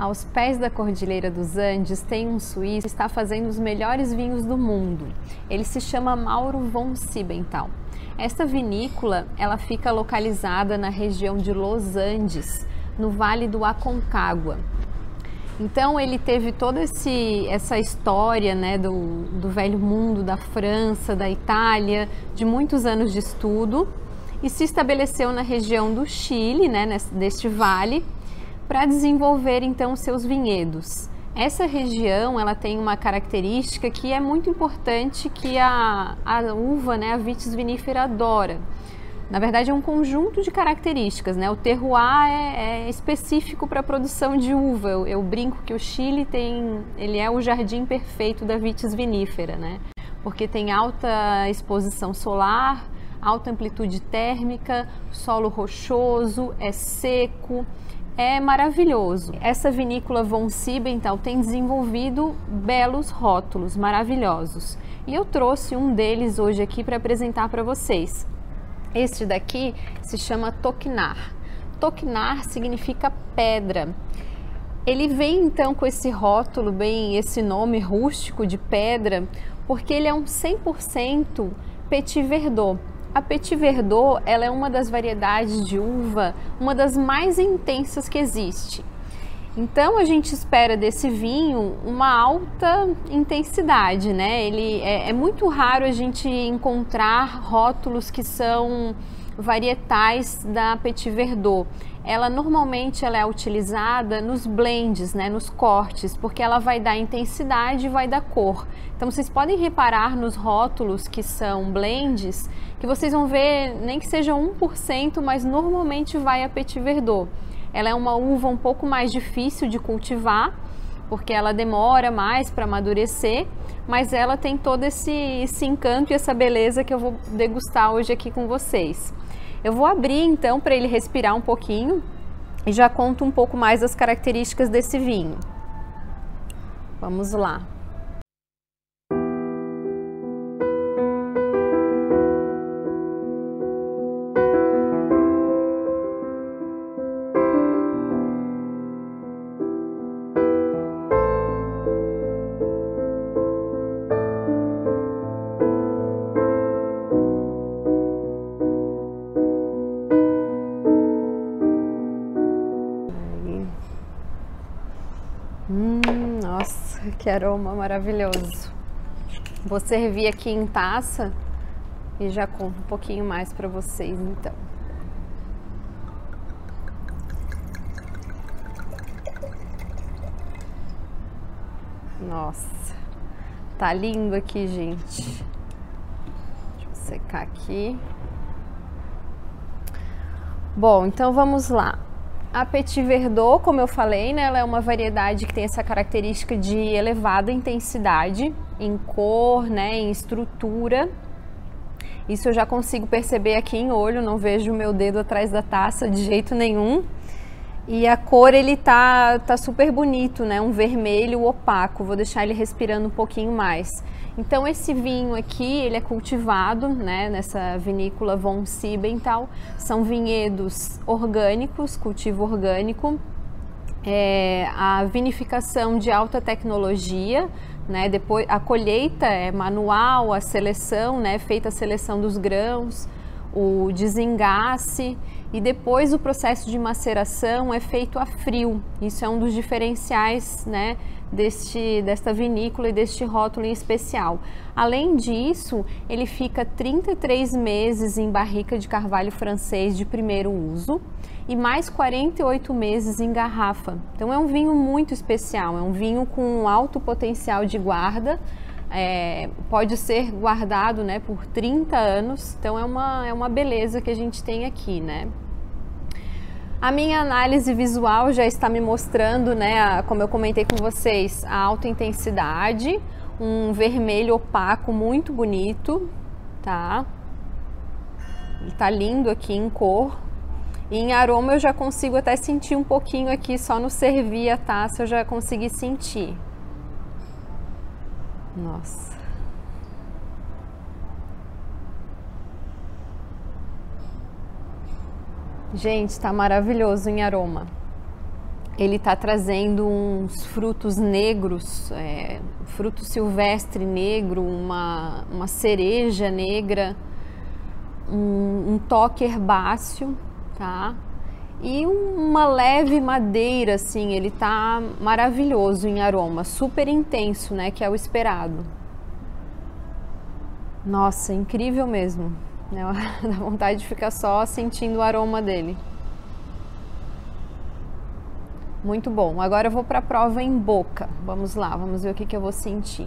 Aos pés da Cordilheira dos Andes tem um suíço que está fazendo os melhores vinhos do mundo. Ele se chama Mauro Von Siebenthal. Esta vinícola, ela fica localizada na região de Los Andes, no Vale do Aconcagua. Então ele teve toda essa história, né, do velho mundo, da França, da Itália, de muitos anos de estudo, e se estabeleceu na região do Chile, né, deste vale, para desenvolver então seus vinhedos. Essa região, ela tem uma característica que é muito importante, que a uva, né, a vitis vinífera adora. Na verdade, é um conjunto de características, né? O terroir é específico para a produção de uva. Eu brinco que o Chile ele é o jardim perfeito da vitis vinífera, né? Porque tem alta exposição solar, alta amplitude térmica, solo rochoso, é seco, é maravilhoso. Essa vinícola Von Siebenthal tem desenvolvido belos rótulos maravilhosos. E eu trouxe um deles hoje aqui para apresentar para vocês. Este daqui se chama Toknar. Toknar significa pedra. Ele vem então com esse rótulo, bem esse nome rústico de pedra, porque ele é um 100% Petit Verdot. A Petit Verdot, ela é uma das variedades de uva, uma das mais intensas que existe. Então a gente espera desse vinho uma alta intensidade, né? Ele é muito raro a gente encontrar rótulos que são varietais da Petit Verdot. Ela normalmente é utilizada nos blends, né, nos cortes, porque ela vai dar intensidade e vai dar cor. Então vocês podem reparar nos rótulos que são blends, que vocês vão ver nem que seja 1%, mas normalmente vai a Petit Verdot. Ela é uma uva um pouco mais difícil de cultivar, porque ela demora mais para amadurecer, mas ela tem todo esse encanto e essa beleza que eu vou degustar hoje aqui com vocês. Eu vou abrir então para ele respirar um pouquinho e já conto um pouco mais das características desse vinho. Vamos lá. Nossa, que aroma maravilhoso! Vou servir aqui em taça e já conto um pouquinho mais para vocês então. Nossa, tá lindo aqui, gente. Deixa eu secar aqui. Bom, então vamos lá. A Petit Verdot, como eu falei, né, ela é uma variedade que tem essa característica de elevada intensidade em cor, né, em estrutura. Isso eu já consigo perceber aqui em olho, não vejo o meu dedo atrás da taça de jeito nenhum. E a cor, ele tá super bonito, né, um vermelho opaco. Vou deixar ele respirando um pouquinho mais. Então esse vinho aqui, ele é cultivado, né, nessa vinícola Von Siebenthal. São vinhedos orgânicos, cultivo orgânico. A vinificação de alta tecnologia, né, depois a colheita é manual, a seleção, né, feita a seleção dos grãos, o desengasse e depois o processo de maceração é feito a frio. Isso é um dos diferenciais, né, desta vinícola e deste rótulo em especial. Além disso, ele fica 33 meses em barrica de carvalho francês de primeiro uso e mais 48 meses em garrafa. Então é um vinho muito especial, é um vinho com alto potencial de guarda, pode ser guardado, né, por 30 anos, então é uma beleza que a gente tem aqui, né? A minha análise visual já está me mostrando, né, como eu comentei com vocês, a alta intensidade, um vermelho opaco muito bonito, tá? Ele tá lindo aqui em cor. E em aroma eu já consigo até sentir um pouquinho aqui, só no servir a taça eu já consegui sentir. Nossa. Gente, tá maravilhoso em aroma. ele está trazendo uns frutos negros, fruto silvestre negro, uma cereja negra, um toque herbáceo, tá? E uma leve madeira, assim, ele tá maravilhoso em aroma, super intenso, né, que é o esperado. Nossa, incrível mesmo, né? Dá vontade de ficar só sentindo o aroma dele. Muito bom, agora eu vou para a prova em boca. Vamos lá, vamos ver o que que eu vou sentir.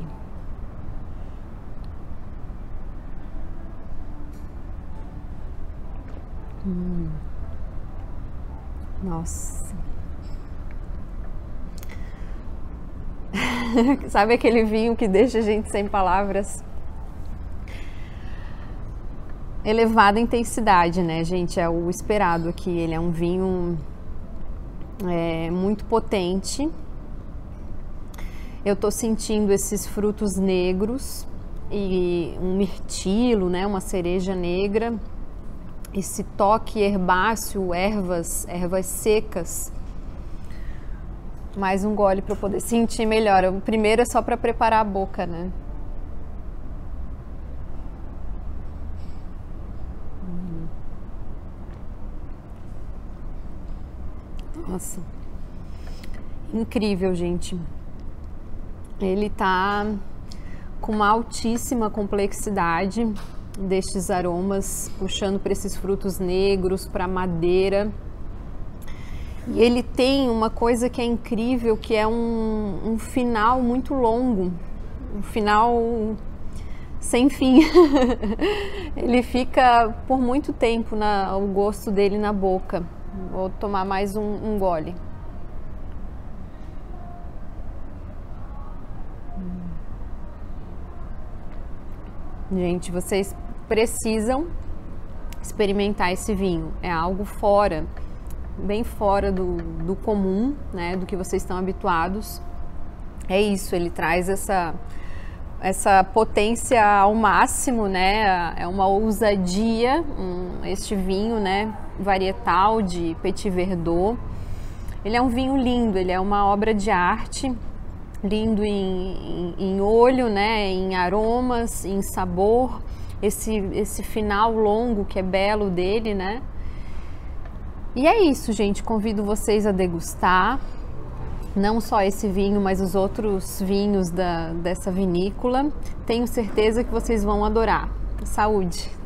Nossa. Sabe aquele vinho que deixa a gente sem palavras? Elevada intensidade, né, gente? É o esperado aqui. Ele é um vinho muito potente. Eu tô sentindo esses frutos negros e um mirtilo, né, uma cereja negra, esse toque herbáceo, ervas secas. Mais um gole para eu poder sentir melhor. O primeiro é só para preparar a boca, né? Nossa, incrível, gente. Ele tá com uma altíssima complexidade destes aromas, puxando para esses frutos negros, para madeira. E ele tem uma coisa que é incrível, que é um final muito longo, um final sem fim. Ele fica por muito tempo o gosto dele na boca. Vou tomar mais um gole. Gente, vocês precisam experimentar esse vinho. É algo fora, bem fora do comum, né? Do que vocês estão habituados. É isso, ele traz essa potência ao máximo, né? É uma ousadia, este vinho, né? Varietal de Petit Verdot. Ele é um vinho lindo, ele é uma obra de arte, lindo em olho, né? Em aromas, em sabor, esse final longo que é belo dele, né? E é isso, gente, convido vocês a degustar. Não só esse vinho, mas os outros vinhos dessa vinícola. Tenho certeza que vocês vão adorar. Saúde!